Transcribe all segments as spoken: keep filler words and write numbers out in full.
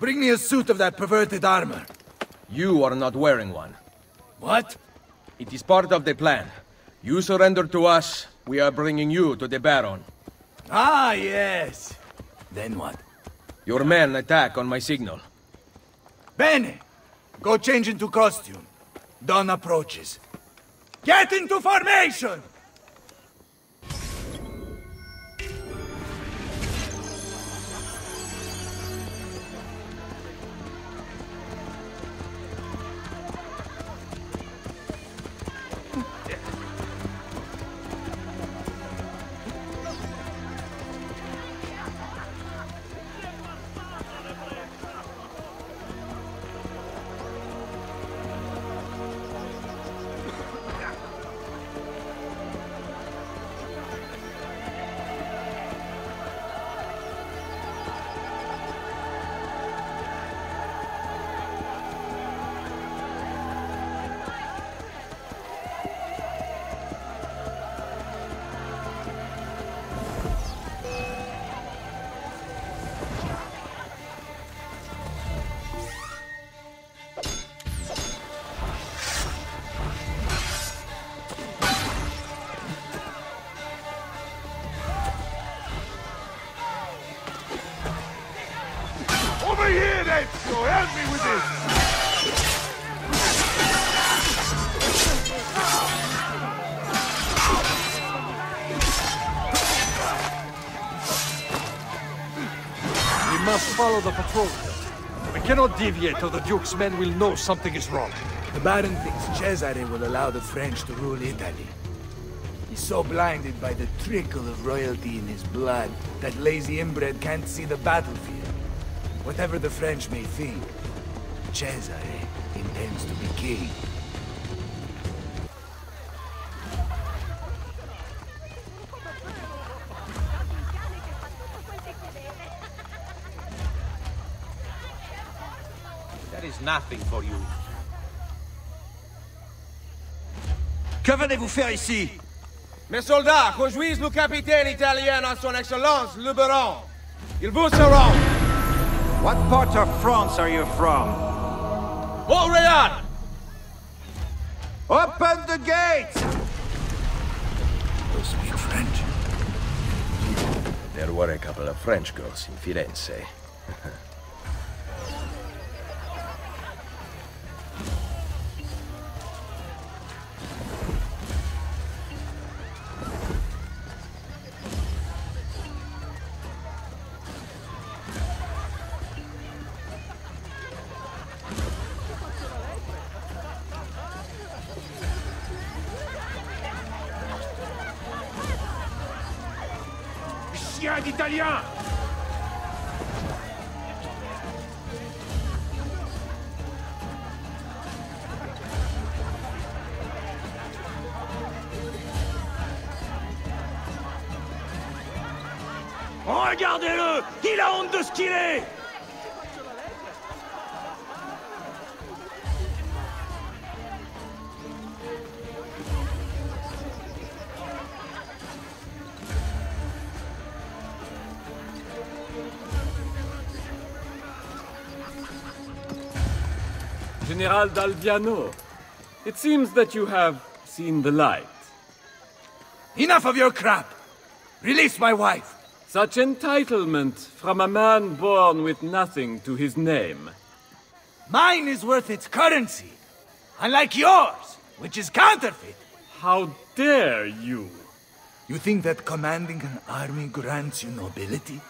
Bring me a suit of that perverted armor. You are not wearing one. What? It is part of the plan. You surrender to us, we are bringing you to the Baron. Ah, yes. Then what? Your men attack on my signal. Bene. Go change into costume. Dawn approaches. Get into formation! Follow the patrol. We cannot deviate or the Duke's men will know something is wrong. The Baron thinks Cesare will allow the French to rule Italy. He's so blinded by the trickle of royalty in his blood that lazy inbred can't see the battlefield. Whatever the French may think, Cesare intends to be king. Nothing for you. Que venez-vous faire ici? Mes soldats rejoignent le capitaine italien à son excellence, le Baron. Il vous surround. What part of France are you from? Montréal! Open the gate! You speak French? There were a couple of French girls in Firenze. Italien! Regardez-le! Il a honte de ce qu'il est! General D'Albiano, it seems that you have seen the light. Enough of your crap! Release my wife! Such entitlement from a man born with nothing to his name. Mine is worth its currency, unlike yours, which is counterfeit. How dare you! You think that commanding an army grants you nobility?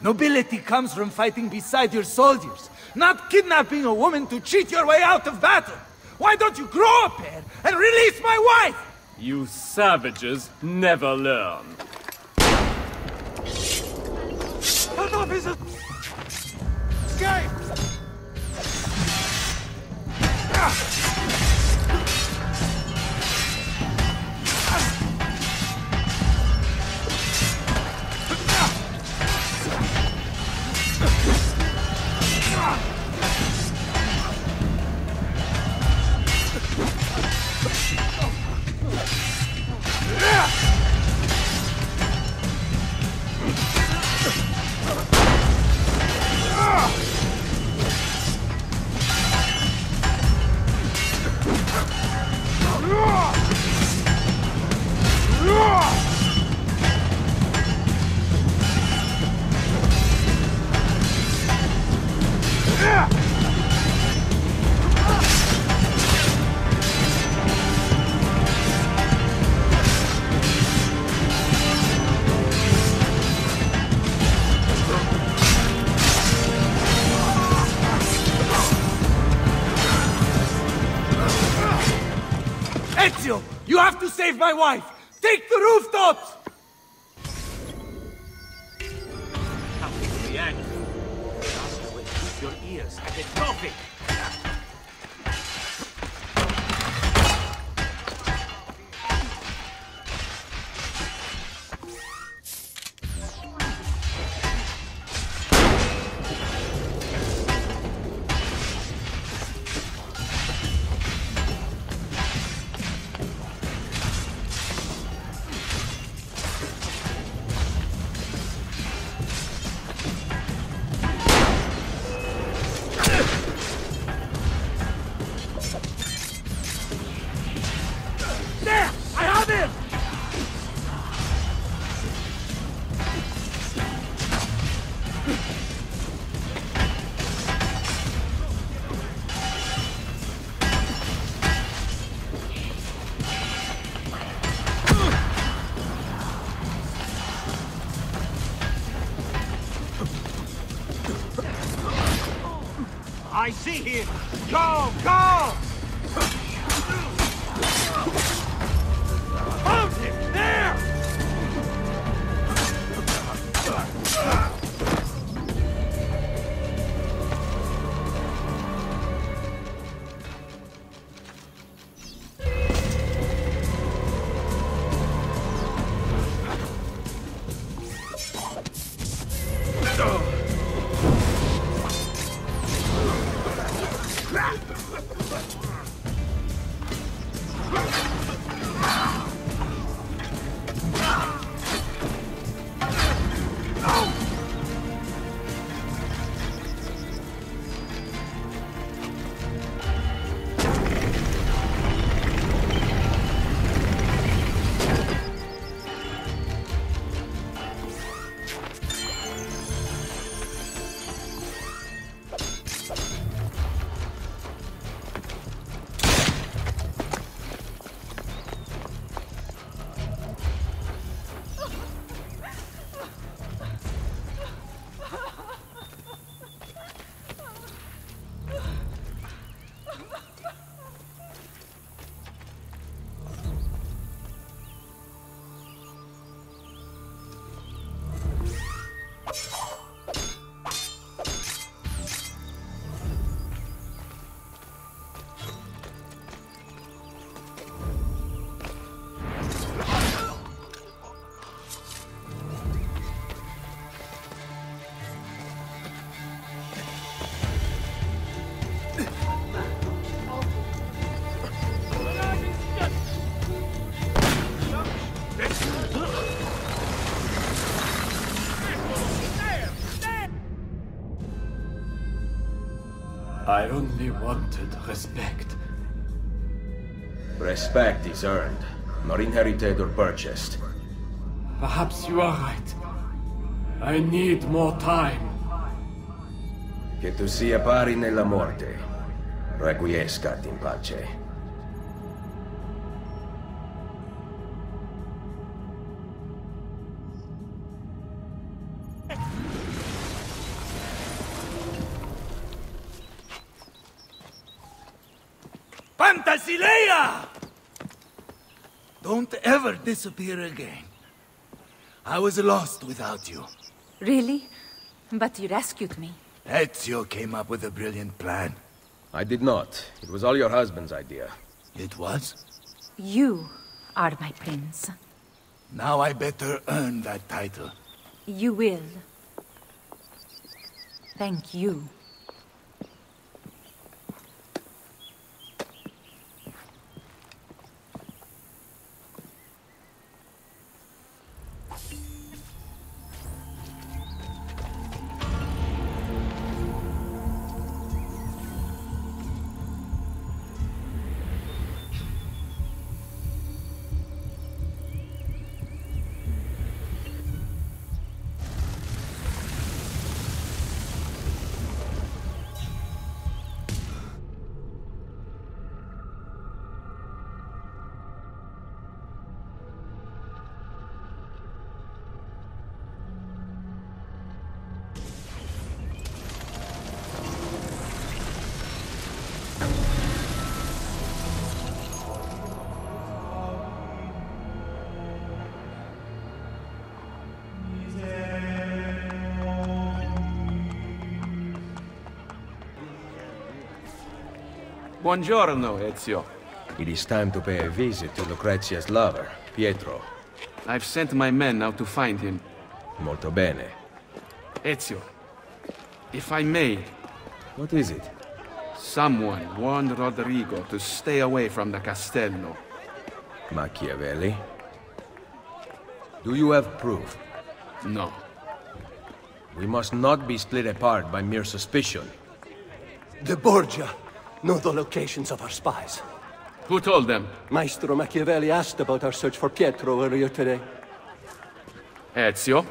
Nobility comes from fighting beside your soldiers, not kidnapping a woman to cheat your way out of battle! Why don't you grow a pair and release my wife?! You savages never learn. Enough is it! Escape! You have to save my wife! Take the rooftops! How can we act? Your ears have been broken! I see him! Go! Go! Found him! There! I only wanted respect. Respect is earned, not inherited or purchased. Perhaps you are right. I need more time. Che tu sia pari nella morte, requiescat in pace. Don't ever disappear again. I was lost without you. Really? But you rescued me. Ezio came up with a brilliant plan. I did not. It was all your husband's idea. It was? You are my prince. Now I better earn that title. You will. Thank you. Buongiorno, Ezio. It is time to pay a visit to Lucrezia's lover, Pietro. I've sent my men out to find him. Molto bene. Ezio, if I may... What is it? Someone warned Rodrigo to stay away from the Castello. Machiavelli? Do you have proof? No. We must not be split apart by mere suspicion. The Borgia know the locations of our spies. Who told them? Maestro Machiavelli asked about our search for Pietro earlier today. Ezio?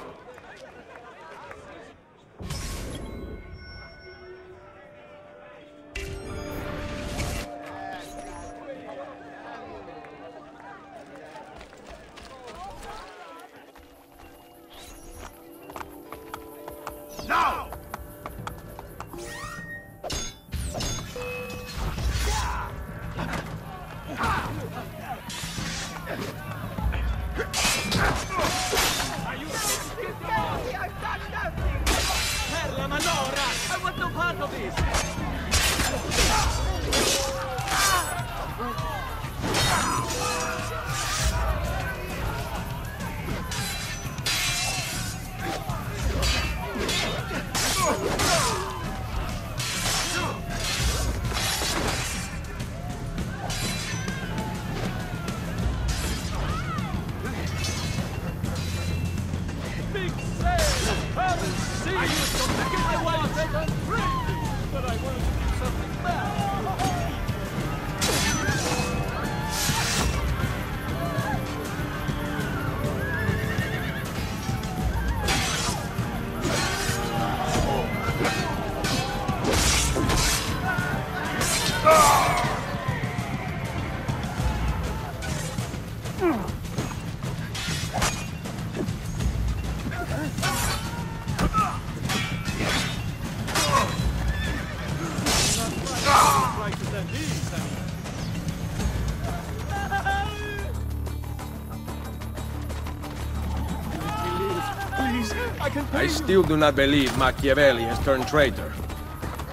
I still do not believe Machiavelli has turned traitor.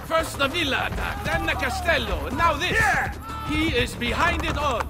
First the villa attack, then the Castello, and now this! Yeah! He is behind it all!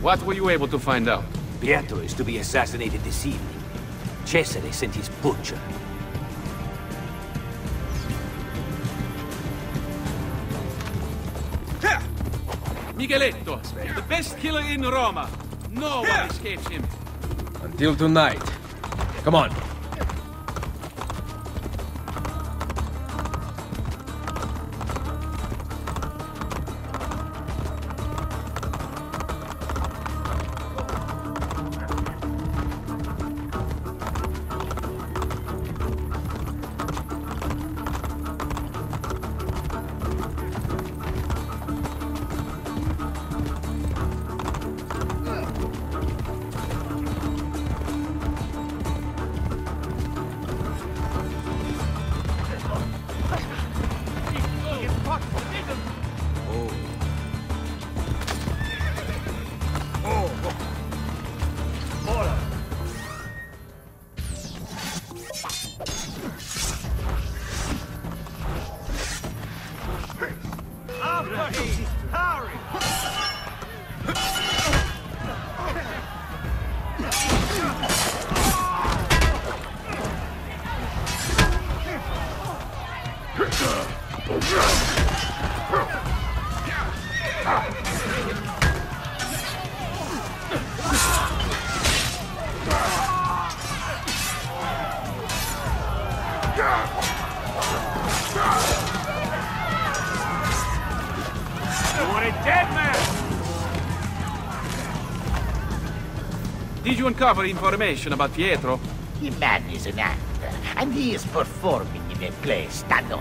What were you able to find out? Pietro is to be assassinated this evening. Cesare sent his butcher. Here. Micheletto, the best killer in Roma. No one escapes him. Until tonight. Come on. Did you uncover information about Pietro? The man is an actor, and he is performing in a play stanotte.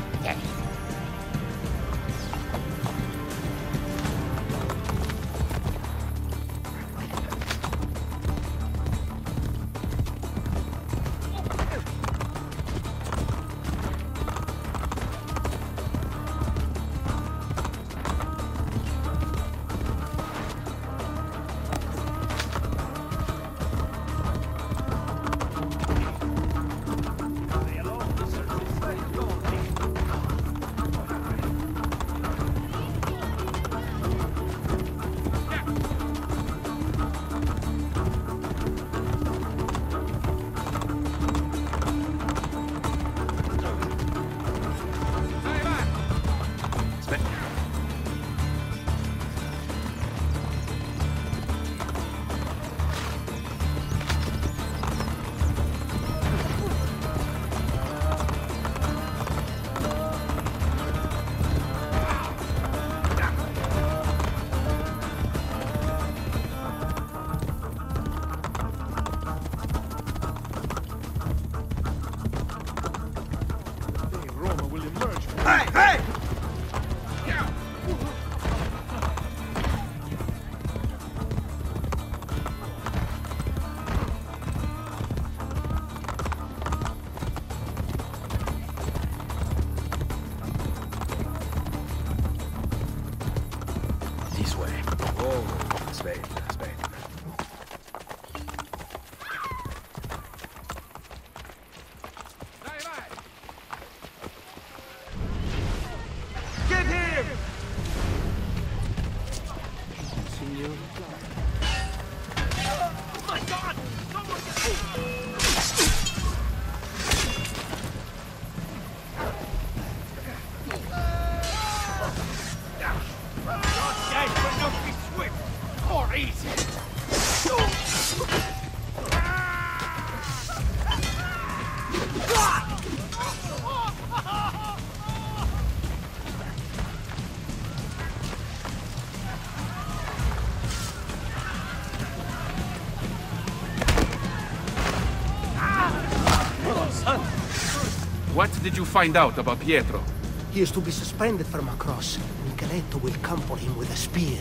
What did you find out about Pietro? He is to be suspended from a cross. Micheletto will come for him with a spear.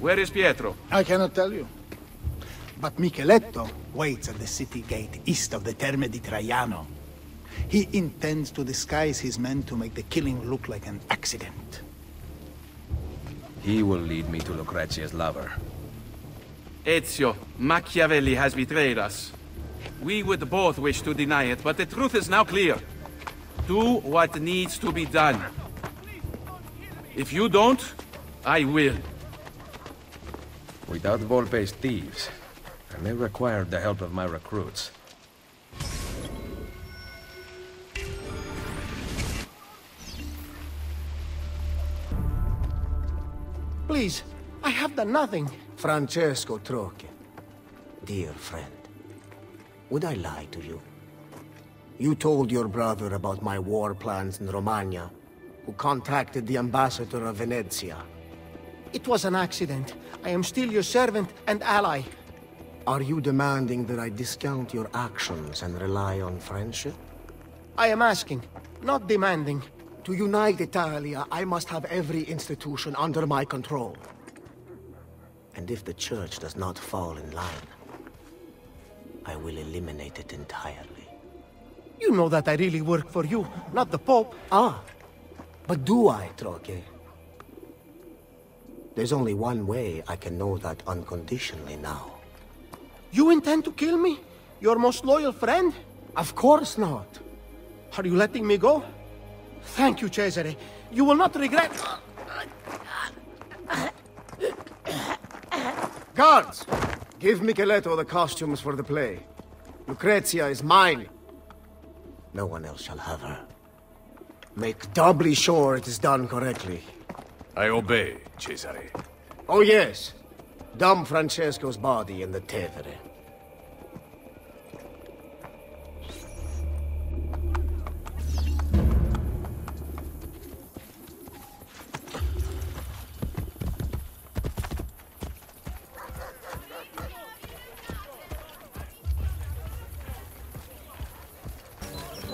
Where is Pietro? I cannot tell you. But Micheletto waits at the city gate east of the Terme di Traiano. He intends to disguise his men to make the killing look like an accident. He will lead me to Lucrezia's lover. Ezio, Machiavelli has betrayed us. We would both wish to deny it, but the truth is now clear. Do what needs to be done. If you don't, I will. Without Volpe's thieves, I may require the help of my recruits. Please, I have done nothing. Francesco Trocchi, dear friend, would I lie to you? You told your brother about my war plans in Romagna, who contacted the ambassador of Venezia. It was an accident. I am still your servant and ally. Are you demanding that I discount your actions and rely on friendship? I am asking, not demanding. To unite Italia, I must have every institution under my control. And if the Church does not fall in line, I will eliminate it entirely. You know that I really work for you, not the Pope. Ah, but do I, Trocchi? There's only one way I can know that unconditionally now. You intend to kill me? Your most loyal friend? Of course not. Are you letting me go? Thank you, Cesare. You will not regret... Guards! Give Micheletto the costumes for the play. Lucrezia is mine. No one else shall have her. Make doubly sure it is done correctly. I obey, Cesare. Oh yes. Dump Francesco's body in the Tevere.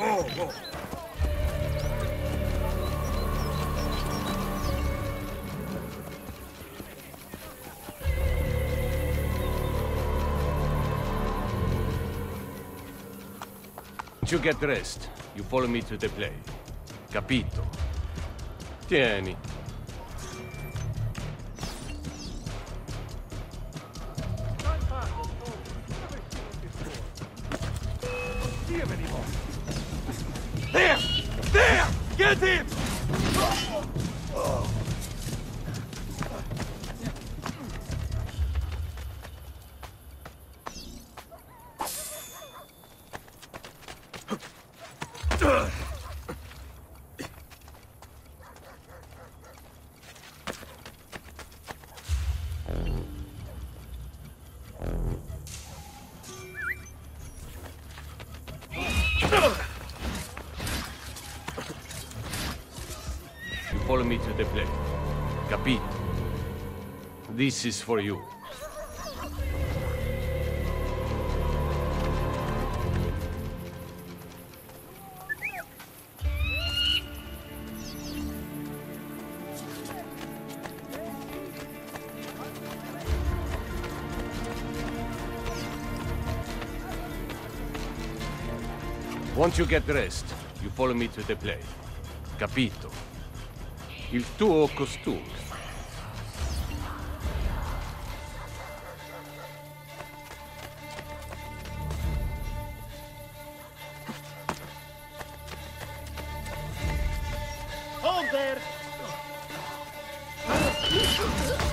Oh, oh. You get dressed. You follow me to the play. Capito? Tieni. There! There! Get him! This is for you. Once you get dressed, you follow me to the play. Capito? Il tuo costume. There!